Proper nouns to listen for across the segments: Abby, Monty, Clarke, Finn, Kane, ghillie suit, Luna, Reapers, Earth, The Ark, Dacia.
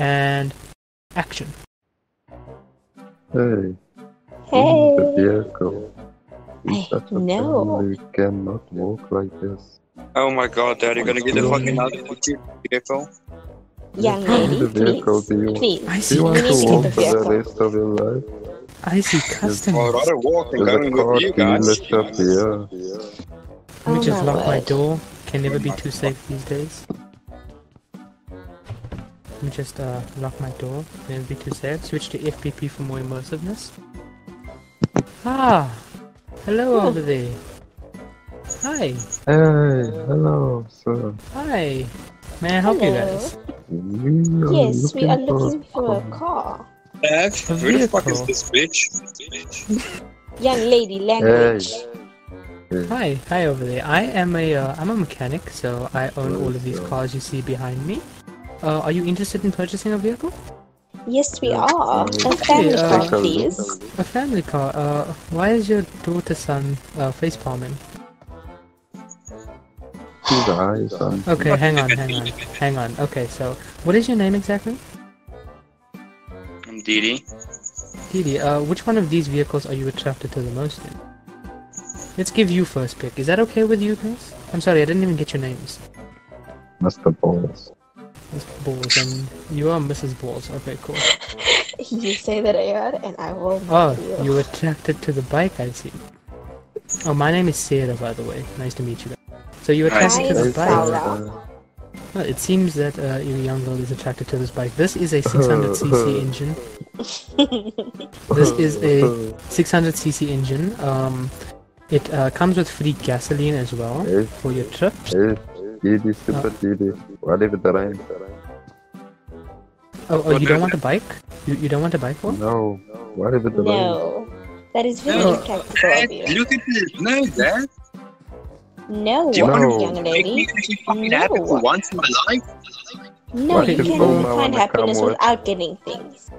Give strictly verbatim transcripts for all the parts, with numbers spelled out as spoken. and action. Hey. Hey. The vehicle. Is I that a know. You cannot walk like this. Oh my god, Dad, you're gonna get the fucking out of the vehicle. Young lady, the vehicle, please. Do you, please. I see. Do you want to walk the for the rest of your life? I see customs. I'd rather walk than going with you guys. Lift up the air. Let me just lock my door. Can never be too safe these days. Let me just uh, lock my door. Never be too safe. Switch to F P P for more immersiveness. Ah! Hello over there. Hi. Hey, hello, sir. Hi. May I help hello. you guys? We yes, we are looking for a car. Dad, where the fuck is this bitch? Young lady, language. Hey. Hi, hi over there. I am a, uh, I'm a mechanic, so I own all of these cars you see behind me. Uh, are you interested in purchasing a vehicle? Yes, we are. A family uh, car, please. A family car. Uh, why is your daughter's son uh, face palming? Okay, hang on, hang on, hang on. Okay, so what is your name exactly? I'm Didi. Didi, uh, which one of these vehicles are you attracted to the most in? Let's give you first pick. Is that okay with you guys? I'm sorry, I didn't even get your names. Mister Balls. Mister Balls, and you are Missus Balls. Okay, cool. You say that I heard, and I will. Oh, you. You're attracted to the bike, I see. Oh, my name is Sarah, by the way. Nice to meet you. So you're attracted to the bike. Well, it seems that uh, your young girl is attracted to this bike. This is a six hundred c c engine. This is a six hundred c c engine. Um, it uh, comes with free gasoline as well for your trip. Didi, super Didi. What if the rain? Oh, oh, you don't want a bike? You you don't want a bike for? No. What if the rain? No. That is very no. tactical of you. Look at this. No, Dad. No, you no. young lady. No. Once in my life. No, what you can't find happiness without getting things.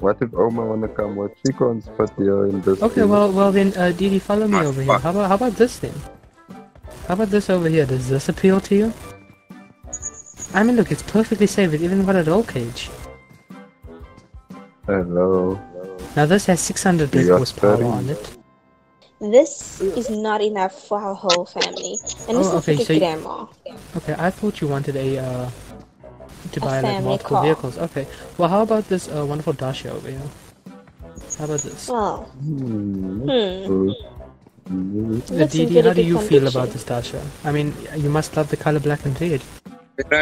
What if Oma wanna come with chickens, but you're in this? Okay, thing. well, well then, uh, Didi, follow me ah, over fuck. here. How about how about this then? How about this over here? Does this appeal to you? I mean, look, it's perfectly safe. It even got a roll cage. Hello. Now this has six hundred horsepower on it. This is not enough for our whole family, and this oh, okay, is for so grandma. Okay, I thought you wanted a uh, to buy a like multiple car. vehicles. Okay, well, how about this uh, wonderful Dacia over here? How about this? Oh. Hmm. Uh, Didi, how do you condition. feel about this Dacia? I mean, you must love the color black and red.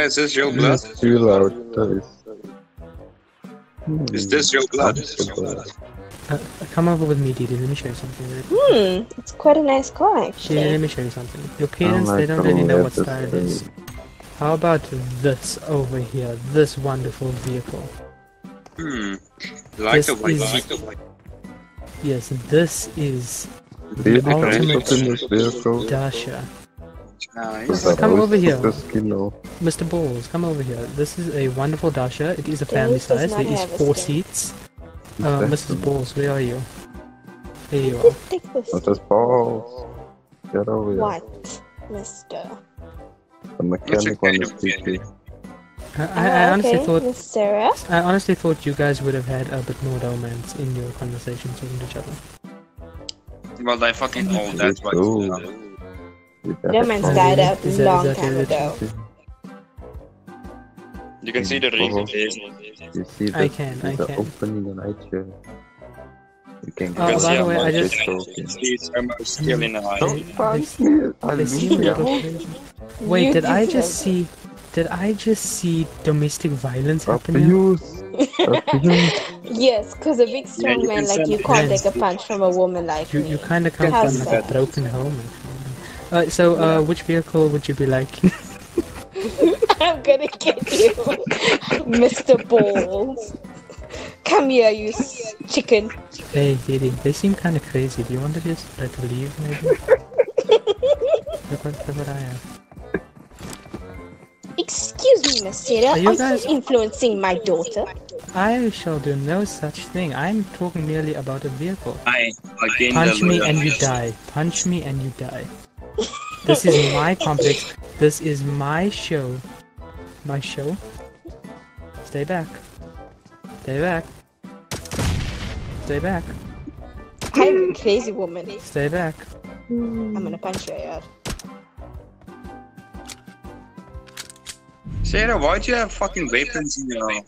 Is this your blood? Is this your blood? Hmm. Is this your blood? Uh, come over with me, Didi. Let me show you something. Hmm, it's quite a nice car, actually. Yeah, let me show you something. Your parents, oh they don't God, really know what style it is. How about this over here? This wonderful vehicle. Hmm, like this the white, is... like the white. Yes, this is the, the ultimate Dacia. Nice. Come over here, Mister Balls. Come over here. This is a wonderful Dacia. It is a family size. There is four seats. Uh, Missus Balls, where are you? Here you are. Missus Balls, get over here. What, Mister? The mechanic one is T P. I, I, I honestly okay, thought. Mister I honestly thought you guys would have had a bit more romance in your conversations with each other. Well, they fucking old. That's why. Romance died out a long time ago. You can see the reason. You see the, I can, see I the can. opening and I chair. You can oh, by the way, I just... still in the eye. Wait, did I just see... Did I just see domestic violence happening? Yes, because a big strong yeah, man like you can't take a punch from a woman like you, me. You kind of come How from like a broken home. Uh, so, uh, which vehicle would you be like? I'm gonna get you, Mister Balls. Come here, you chicken. Hey, Didi, they seem kind of crazy. Do you want to just like leave, maybe? Look what, look what I am. Excuse me, Miss Sarah. Are you guys... influencing my daughter? I shall do no such thing. I'm talking merely about a vehicle. I again punch me and you die. Punch me and you die. This is my complex. This is my show. My show? Stay back. Stay back. Stay back. I'm a crazy woman. Stay back. I'm gonna punch you out. Sarah, why do you have fucking weapons in your arm?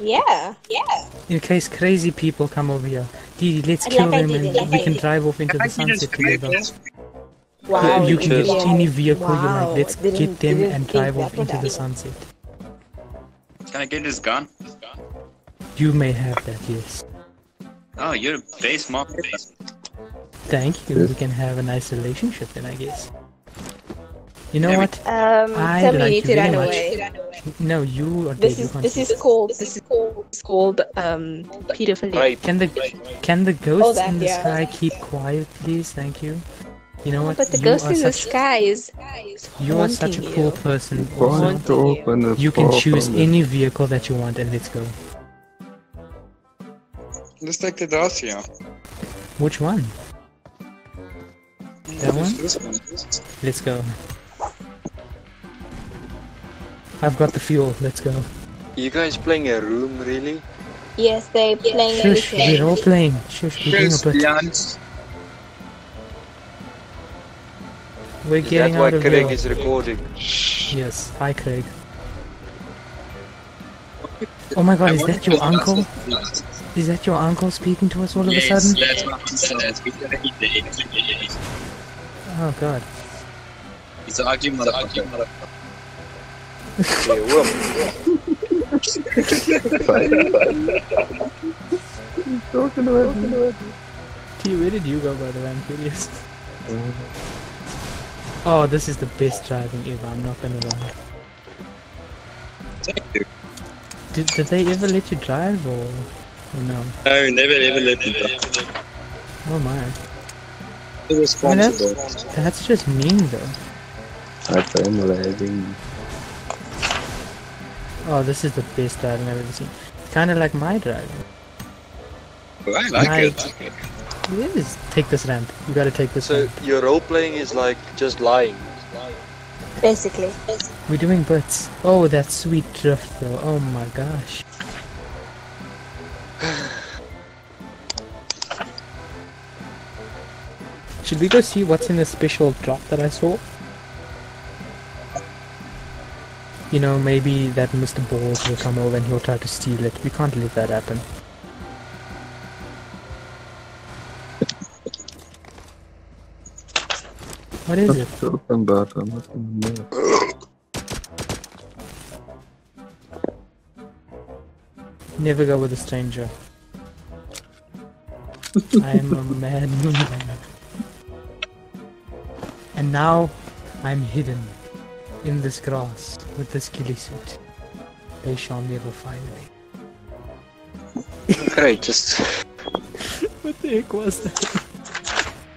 Yeah, yeah. In case crazy people come over here, Didi, let's kill like them and like we I can did. drive off into I the sunset together. Wow, you can get any vehicle wow. you like. Let's didn't, get them and drive off into the sunset. Can I get this gun? This gun? You may have that, yes. Oh, you're very smart. Thank you. We can have a nice relationship then, I guess. You know what? Um, tell me you need to run away. No, you are this is this is called this is called it's called um pedophilia. Can the can the ghosts in the sky keep quiet, please? Thank you. You know what? But the ghost in the sky is you are such a cool person. You can choose any vehicle that you want and let's go. Let's take the Dacia. Which one? That one? Let's go. I've got the fuel, let's go. You guys playing a room, really? Yes, they're playing a room. Shush, we're all playing. Shush, we're doing a bit. We're getting out of here. That's why Craig is recording. Yes, hi Craig. Oh my god, is that your uncle? Is that your uncle speaking to us all of a sudden? Yes, that's what he said. Oh god. He's arguing with the Okay, whoop. He's talking about me. T, where did you go, by the way? I'm curious. Oh, this is the best driving ever, I'm not gonna lie. Thank you. Did, did they ever let you drive, or, or no? No, never ever let me drive. Oh my. I mean, that's, that's just mean, though. I'm lagging. Oh, this is the best driving I've ever seen. It's kind of like my driving. Well, I like it. Like it. It is. Take this ramp. You gotta take this So, ramp. Your role-playing is like just lying. Basically. We're doing bits. Oh, that sweet drift though. Oh my gosh. Should we go see what's in the special drop that I saw? You know, maybe that Mister Balls will come over and he'll try to steal it. We can't let that happen. What is it? Never go with a stranger. I'm a madman. And now, I'm hidden. In this grass, with this ghillie suit, they shall never find me. Alright, just... What the heck was that?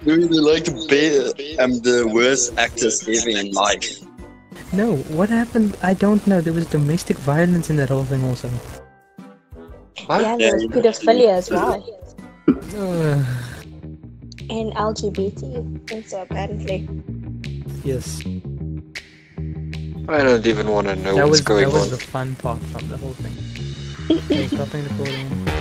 Do you like to be? I'm the worst actress living in life. No, what happened? I don't know, there was domestic violence in that whole thing also. What? Yeah, there was pedophilia as well. Uh... And L G B T, and so apparently. Yes. I don't even want to know that what's was, going that on. That was the fun part from the whole thing. Okay, stopping recording.